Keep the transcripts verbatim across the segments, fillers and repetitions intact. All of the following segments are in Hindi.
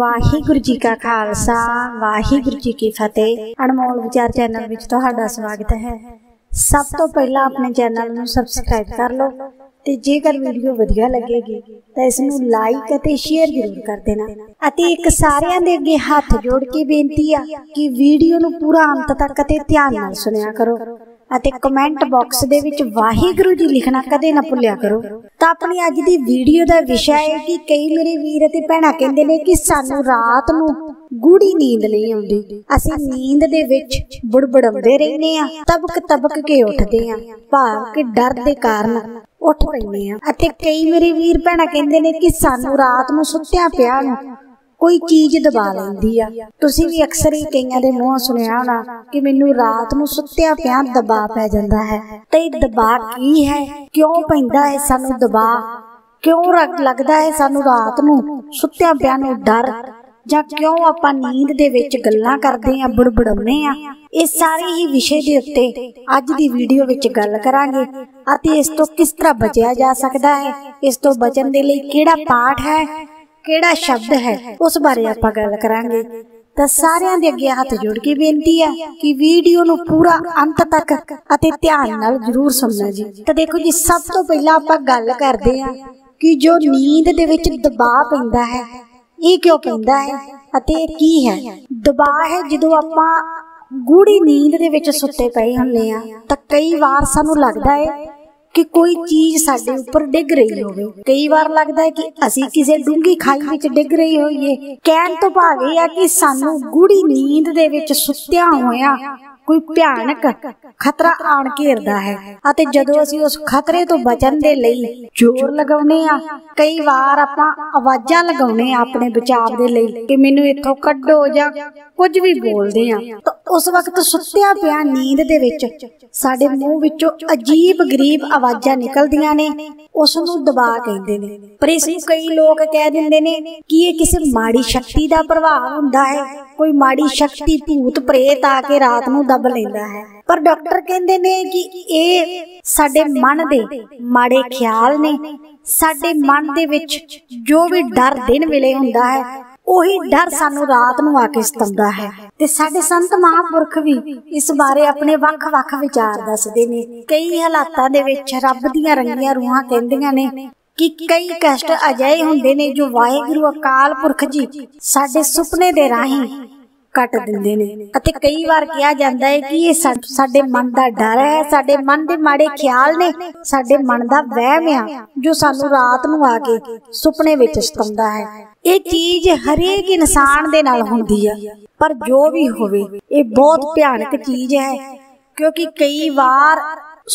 वाहिगुरु जी का खालसा वाहिगुरु जी की फतेह। अनमोल विचार चैनल में तुहाडा स्वागत है। सब तो पहला अपने चैनल में सबसक्राइब कर लो ते जेकर वीडियो वधिया लगेगी तो इसनू लाइक ते शेयर जरूर कर देना। अते एक सारियां दे अगे हाथ जोड़ के बेनती आ कि वीडियो नू पूरा अंत तक ते ध्यान नाल सुनिया करो अते कमेंट बॉक्स दे विच वाहिगुरु जी लिखना कदे ना भुलिया करो। तो अपनी अज दी वीडियो दा विषय है कि कई मेरे वीर ते भैणा कहंदे ने कि सानू रात नू गूढ़ी नींद नहीं आउंदी, असीं नींद दे विच बुड़बड़ाउंदे रहिंदे आ, तबक तबक के उठदे आ, भाव कि डर दे कारण उठ पैंदे आ। अते कई मेरे वीर भैणा कहंदे ने कि सानू रात नू सुत्तिआं पिआ नू कोई चीज दबा लैंदी आ। तुसीं वी अक्सर ही कईआं दे मूंहों सुणिआ होणा कि मैनूं रात नूं सुत्तिआं पिआ दबा पै जांदा है। ते दबा की है, क्यों पैंदा है सानूं दबा, क्यों लगदा है सानूं रात नूं सुत्तिआं पिआ नूं डर, जां क्यों आपां नींद दे विच गल्लां करदे आ, बड़बड़ाउने आ। इस सारे ही विषय दे उत्ते अज दी वीडियो विच गल करांगे अते इस तों किस तरह बचिआ जा सकदा है, इस तों बचण दे लई किहड़ा पाठ है, केड़ा शब्द है, उस बारे आपां गल करांगे। तां सारिआं दे अगे हत्थ जोड़ के बेनती है कि वीडियो नूं पूरा अंत तक अते ध्यान नाल जरूर सुणना जी। तां देखो जी, सब तों पहिलां आपां गल करदे आ कि जो नींद दे विच दबाव पैंदा है, इह क्यों पैंदा है अते की है। दबाव है जदों आपां गूढ़ी नींद दे विच सुत्ते पए हुंदे आ तां कई वार सानूं लगदा है कि कोई चीज साडे उपर डिग रही होवे, कई बार लगदा है कि असी किसी डूंगी खाई विच डिग रही होइए। कहण तों भाव इह आ कि सानूं गूढ़ी नींद दे विच सुत्तिआं होइआं कोई भयानक खतरा आण घेरदा है अते जदों असी उस खतरे तो बचण दे लई जोर लगाउने आ, कई वार आपां आवाज़ां लगाउने आ अपने बचाव दे लई कि मैनूं इत्थों कड्ढो जां कुछ भी बोलदे आ, तां उस वक्त सुत्तिआं पिआ नींद दे विच साडे मूंह विचों अजीब गरीब आवाज़ां निकलदियां ने, उस नूं दबाव कहंदे ने। पर इस नूं कई लोक कह दिंदे ने कि इह किसी माड़ी शक्ति दा प्रभाव हुंदा है, कोई माड़ी शक्ति भूत प्रेत आके रात नूं दब लैंदा है। पर डॉक्टर कहंदे ने कि इह साडे मन दे माड़े ख्याल ने, साडे मन दे विच जो भी डर दिन वेले हुंदा है ਉਹੀ ਡਰ ਸਾਨੂੰ ਰਾਤ ਨੂੰ ਆ ਕੇ ਸਤਾਉਂਦਾ ਹੈ। ਤੇ ਸਾਡੇ ਸੰਤ ਮਹਾਂਪੁਰਖ ਵੀ ਇਸ ਬਾਰੇ ਆਪਣੇ ਵੱਖ-ਵੱਖ ਵਿਚਾਰ ਦੱਸਦੇ ਨੇ। ਕਈ ਹਾਲਾਤਾਂ ਦੇ ਵਿੱਚ ਰੱਬ ਦੀਆਂ ਰੰਗੀਆਂ ਰੂਹਾਂ ਕਹਿੰਦੀਆਂ ਨੇ ਕਿ ਕਈ ਕਸ਼ਟ ਅਜਿਹੇ ਹੁੰਦੇ ਨੇ ਜੋ ਵਾਹਿਗੁਰੂ ਅਕਾਲ ਪੁਰਖ ਜੀ ਸਾਡੇ ਸੁਪਨੇ ਦੇ ਰਾਹੀਂ ਕੱਟ ਦਿੰਦੇ ਨੇ। ਅਤੇ ਕਈ ਵਾਰ ਕਿਹਾ ਜਾਂਦਾ ਹੈ ਕਿ ਇਹ ਸਾਡੇ ਮਨ ਦਾ ਡਰ ਹੈ, ਸਾਡੇ ਮਨ ਦੇ ਮਾੜੇ ਖਿਆਲ ਨੇ, ਸਾਡੇ ਮਨ ਦਾ ਵਹਿਮ ਆ ਜੋ ਸਾਨੂੰ ਰਾਤ ਨੂੰ ਆ ਕੇ ਸੁਪਨੇ ਵਿੱਚ ਸਤਾਉਂਦਾ ਹੈ। ਇਹ ਚੀਜ਼ ਹਰੇਕ ਇਨਸਾਨ ਦੇ ਨਾਲ ਹੁੰਦੀ ਆ, ਪਰ ਜੋ ਵੀ ਹੋਵੇ ਇਹ ਬਹੁਤ ਭਿਆਨਕ ਚੀਜ਼ ਹੈ, ਕਿਉਂਕਿ ਕਈ ਵਾਰ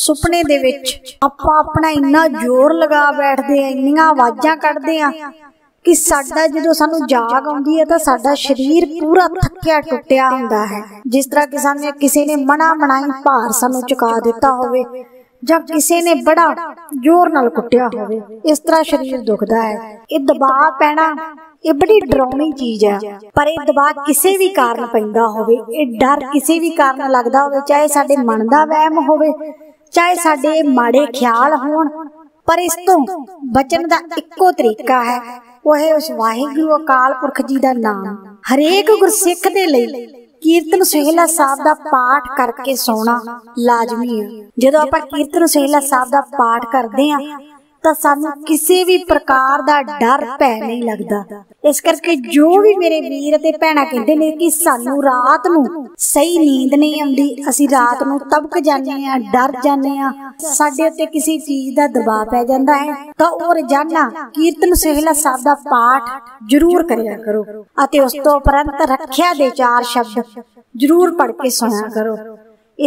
ਸੁਪਨੇ ਦੇ ਵਿੱਚ ਆਪਾਂ ਆਪਣਾ ਇੰਨਾ ਜ਼ੋਰ ਲਗਾ ਬੈਠਦੇ ਆ, ਇੰਨੀਆਂ ਆਵਾਜ਼ਾਂ ਕੱਢਦੇ ਆ कि साडा जदों सानू जाग आउंदी है तां साडा शरीर पूरा थक्किया टुटिया हुंदा है। जिस तरह कि सानू किसी ने मना मनाई भार सानू चुका दिता होवे जां किसी ने बड़ा जोर नाल कुट्टिया होवे, इस तरह शरीर दुखदा है। इह दबाव पैणा ਇਹ ਬੜੀ ਡਰਾਉਣੀ ਚੀਜ਼ ਹੈ। ਪਰ ਇਹ ਦਬਾਅ ਕਿਸੇ ਵੀ ਕਾਰਨ ਪੈਂਦਾ ਹੋਵੇ, ਇਹ ਡਰ ਕਿਸੇ ਵੀ ਕਾਰਨ ਲੱਗਦਾ ਹੋਵੇ, ਚਾਹੇ ਸਾਡੇ ਮਨ ਦਾ ਵਹਿਮ ਹੋਵੇ, ਚਾਹੇ ਸਾਡੇ ਮਾੜੇ ਖਿਆਲ ਹੋਣ, ਪਰ ਇਸ ਤੋਂ ਬਚਣ ਦਾ ਇੱਕੋ ਤਰੀਕਾ ਹੈ ਉਹ ਹੈ ਉਸ ਵਾਹਿਗੁਰੂ ਅਕਾਲ ਪੁਰਖ ਜੀ ਦਾ ਨਾਮ। ਹਰੇਕ ਗੁਰਸਿੱਖ ਦੇ ਲਈ कीर्तन सोहिला साहब दा पाठ करके सोना लाजमी है। ਜਦੋਂ ਆਪਾਂ कीर्तन सोहिला साहब दा पाठ ਕਰਦੇ ਆ ਤਾਂ ਸਾਨੂੰ ਕਿਸੇ ਵੀ ਪ੍ਰਕਾਰ ਦਾ ਡਰ ਭੈ ਨਹੀਂ ਲੱਗਦਾ। ਇਸ ਕਰਕੇ ਜੋ ਵੀ ਮੇਰੇ ਵੀਰ ਤੇ ਭੈਣਾਂ ਕਹਿੰਦੇ ਨੇ ਕਿ ਸਾਨੂੰ ਰਾਤ ਨੂੰ ਸਹੀ ਨੀਂਦ ਨਹੀਂ ਆਉਂਦੀ, ਅਸੀਂ ਰਾਤ ਨੂੰ ਤਬਕ ਜਾਂਦੇ ਆ, ਡਰ ਜਾਂਦੇ ਆ, ਸਾਡੇ ਉੱਤੇ ਕਿਸੇ ਚੀਜ਼ ਦਾ ਦਬਾਅ ਪੈ ਜਾਂਦਾ ਹੈ, ਤਾਂ ਉਹ ਰੋਜ਼ਾਨਾ ਕੀਰਤਨ ਸੋਹਿਲਾ ਸਾਹਿਬ ਦਾ ਪਾਠ ਜ਼ਰੂਰ ਕਰਿਆ ਕਰੋ ਅਤੇ ਉਸ ਤੋਂ ਉਪਰੰਤ ਰੱਖਿਆ ਦੇ ਚਾਰ ਸ਼ਬਦ ਜ਼ਰੂਰ ਪੜ੍ਹ ਕੇ ਸੁਣਿਆ ਕਰੋ।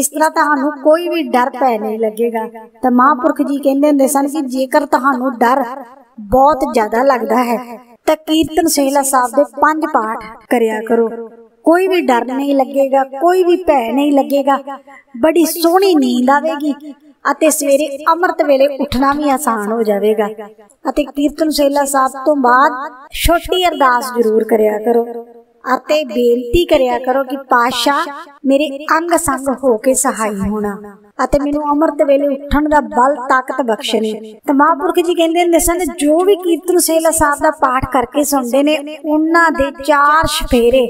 इस तरह तुहानू कोई भी डर पै नहीं लगेगा। तो महापुरख जी कहंदे हुंदे सन कि जेकर तुहानू डर बहुत ज्यादा लगदा है तो कीर्तन सोहिला साहब दे पंज पाठ करिया करो, कोई भी डर नहीं लगेगा, कोई भी भै नहीं लगेगा, बड़ी सोहनी नींद आवेगी अते सवेरे अमृत वेले उठना भी आसान हो जाएगा। अते कीर्तन सोहिला साहब तो बाद छोटी अरदास जरूर करिया करो ਅਤੇ ਬੇਨਤੀ ਕਰਿਆ ਕਰੋ ਕਿ ਪਾਸ਼ਾ ਮੇਰੇ ਅੰਗ ਸੰਗ ਹੋ ਕੇ ਸਹਾਈ ਹੋਣਾ। ਅਤੇ ਮੈਨੂੰ ਅੰਮ੍ਰਿਤ ਵੇਲੇ ਉੱਠਣ ਦਾ ਬਲ ਤਾਕਤ ਬਖਸ਼ੇ ਨੇ। ਤੇ ਮਹਾਂਪੁਰਖ ਜੀ ਕਹਿੰਦੇ ਨੇ ਸੰਤ ਜੋ ਵੀ ਕੀਰਤਨ ਸੋਹਿਲਾ ਸਾਹਿਬ ਦਾ ਪਾਠ ਕਰਕੇ ਸੁਣਦੇ ਨੇ ਉਹਨਾਂ ਦੇ ਚਾਰ ਸ਼ਫੇਰੇ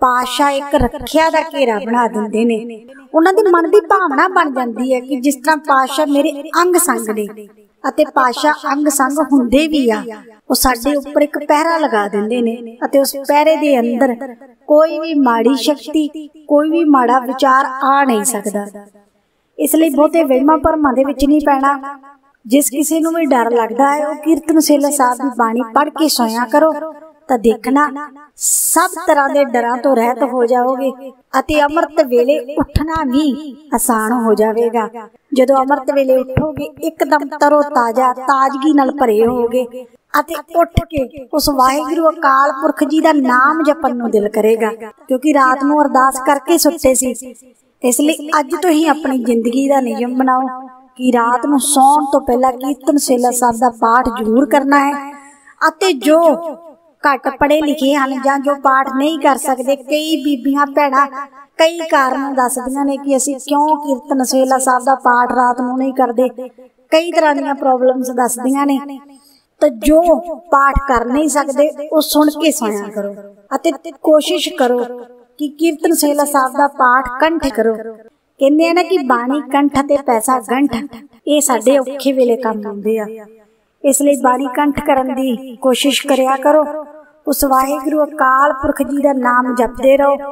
ਪਾਸ਼ਾ ਇੱਕ ਰੱਖਿਆ ਦਾ ਘੇਰਾ ਬਣਾ ਦਿੰਦੇ ਨੇ। ਉਹਨਾਂ ਦੇ ਮਨ ਦੀ ਭਾਵਨਾ ਬਣ ਜਾਂਦੀ ਹੈ ਕਿ ਜਿਸ ਤਰ੍ਹਾਂ ਪਾਸ਼ਾ ਮੇਰੇ ਅੰਗ ਸੰਗ ਨੇ ਅਤੇ ਪਾਸ਼ਾ ਅੰਗ ਸੰਗ ਹੁੰਦੇ ਵੀ ਆ। ਉਹ ਸਾਡੇ ਉੱਪਰ ਇੱਕ ਪਹਿਰਾ ਲਗਾ ਦਿੰਦੇ ਨੇ ਅਤੇ ਉਸ ਪਹਿਰੇ ਦੇ ਅੰਦਰ ਕੋਈ ਵੀ ਮਾੜੀ ਸ਼ਕਤੀ ਕੋਈ ਵੀ ਮਾੜਾ ਵਿਚਾਰ ਆ ਨਹੀਂ ਸਕਦਾ। ਇਸ ਲਈ ਬਹੁਤੇ ਵਹਿਮਾਂ ਭਰਮਾਂ ਦੇ ਵਿੱਚ ਨਹੀਂ ਪੈਣਾ। ਜਿਸ ਕਿਸੇ ਨੂੰ ਵੀ ਡਰ ਲੱਗਦਾ ਹੈ ਉਹ ਕੀਰਤਨ ਸੋਹਿਲਾ ਸਾਹਿਬ ਦੀ ਬਾਣੀ ਪੜ੍ਹ ਕੇ ਸੋਇਆ ਕਰੋ ਤਾਂ ਦੇਖਣਾ ਸਭ ਤਰ੍ਹਾਂ ਦੇ ਡਰਾਂ ਤੋਂ ਰਹਿਤ ਹੋ ਜਾਓਗੇ ਅਤੇ ਅੰਮ੍ਰਿਤ ਵੇਲੇ ਉੱਠਣਾ ਵੀ ਆਸਾਨ ਹੋ ਜਾਵੇਗਾ। ਜਦੋਂ ਅੰਮ੍ਰਿਤ ਵੇਲੇ ਉੱਠੋਗੇ ਇੱਕਦਮ ਤਰੋ ਤਾਜ਼ਾ ਤਾਜ਼ਗੀ ਨਾਲ ਭਰੇ ਹੋਗੇ ਅਤੇ ਉੱਠ ਕੇ ਉਸ ਵਾਹਿਗੁਰੂ ਅਕਾਲ ਪੁਰਖ ਜੀ ਦਾ ਨਾਮ ਜਪਣ ਨੂੰ ਦਿਲ ਕਰੇਗਾ, ਕਿਉਂਕਿ ਰਾਤ ਨੂੰ ਅਰਦਾਸ ਕਰਕੇ ਸੁੱਤੇ ਸੀ। ਇਸ ਲਈ ਅੱਜ ਤੋਂ ਹੀ ਆਪਣੀ ਜ਼ਿੰਦਗੀ ਦਾ ਨਿਯਮ ਬਣਾਓ ਕਿ ਰਾਤ ਨੂੰ ਸੌਣ ਤੋਂ ਪਹਿਲਾਂ ਕੀਰਤਨ ਸੋਹਿਲਾ ਸਾਹਿਬ ਦਾ ਪਾਠ ਜ਼ਰੂਰ ਕਰਨਾ ਹੈ। ਅਤੇ ਜੋ ਘੱਟ ਪੜ੍ਹੇ ਲਿਖੇ ਹਨ ਜਾਂ ਜੋ ਪਾਠ ਨਹੀਂ ਕਰ ਸਕਦੇ, ਕਈ ਬੀਬੀਆਂ ਭੈਣਾਂ ਕਈ ਕਾਰਨ ਦੱਸਦੀਆਂ ਨੇ ਕਿ ਅਸੀਂ ਕਿਉਂ ਕੀਰਤਨ ਸੋਹਿਲਾ ਸਾਹਿਬ ਦਾ ਪਾਠ ਰਾਤ ਨੂੰ ਨਹੀਂ ਕਰਦੇ, ਕਈ ਤਰ੍ਹਾਂ ਦੀਆਂ ਪ੍ਰੋਬਲਮਸ ਦੱਸਦੀਆਂ ਨੇ। ਤਾਂ ਜੋ ਪਾਠ ਕਰ ਨਹੀਂ ਸਕਦੇ ਉਹ ਸੁਣ ਕੇ ਸੋਇਆ ਕਰੋ ਅਤੇ ਕੋਸ਼ਿਸ਼ ਕਰੋ कि कीर्तन सोहिला साहब दा पाठ कंठ करो। कहंदे ना कि बाणी कंठ ते पैसा गंठ, ये साडे औखे वेले काम आउंदे आ। इसलिए बाणी कंठ करन दी कोशिश करिया करो। उस वाहेगुरू अकाल पुरख जी दा नाम जपदे रहो,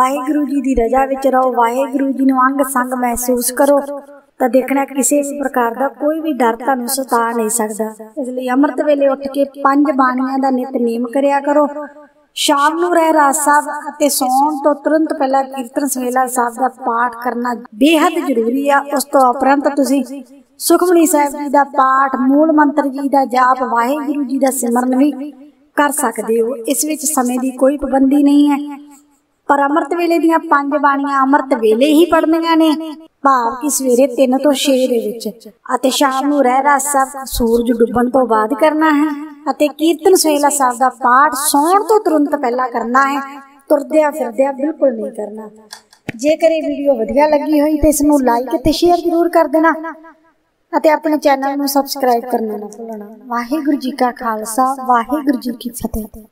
वाहेगुरू जी दी रजा विच रहो, वाहेगुरू जी नूं अंग संग महसूस करो तो देखना किसी भी प्रकार का कोई भी डर तुहानूं सता नहीं सकदा। इसलिए अमृत वेले उठ के पंज बाणियां दा नित नेम करिया करो। शाम नूं रहरास साहब अते सौण तो तुरंत पहला कीर्तन सवेला साहब का पाठ करना बेहद जरूरी है। उस तो उपरंत तुसीं सुखमनी साहिब जी का पाठ, मूल मंत्र जी का जाप, वाहेगुरू जी का सिमरन भी कर सकते हो। इस विच समय की कोई पाबंदी नहीं है। पर अमृत वेले दीआं पंज बाणियां अमृत वेले ही पढ़नियां ने, भाव कि सवेरे तीन तो छे दे विच, अते शाम नूं रहरास साहब सूरज डुब्बण तो बाद करना है। ਅਤੇ ਕੀਰਤਨ ਸੋਹਿਲਾ ਸਾਹਿਬ ਦਾ ਪਾਠ ਸੌਣ ਤੋਂ ਤੁਰੰਤ ਪਹਿਲਾਂ ਕਰਨਾ ਹੈ, ਤੁਰਦਿਆਂ ਫਿਰਦਿਆਂ ਬਿਲਕੁਲ ਨਹੀਂ ਕਰਨਾ। ਜੇਕਰ ਇਹ ਵੀਡੀਓ ਵਧੀਆ ਲੱਗੀ ਹੋਈ ਤਾਂ ਇਸ ਨੂੰ ਲਾਈਕ ਅਤੇ ਸ਼ੇਅਰ ਜ਼ਰੂਰ ਕਰ ਦੇਣਾ ਅਤੇ ਆਪਣੇ ਚੈਨਲ ਨੂੰ ਸਬਸਕ੍ਰਾਈਬ ਕਰਨਾ ਨਾ ਭੁੱਲਣਾ। ਵਾਹਿਗੁਰੂ ਜੀ ਕਾ ਖਾਲਸਾ, ਵਾਹਿਗੁਰੂ ਜੀ ਕੀ ਫਤਿਹ।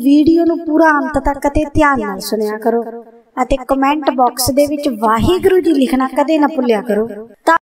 वीडियो नू पूरा अंत तक ते ध्यान नाल सुनिया करो अते कमेंट बॉक्स दे विच वाहिगुरू जी लिखना कदे ना भुलिया करो।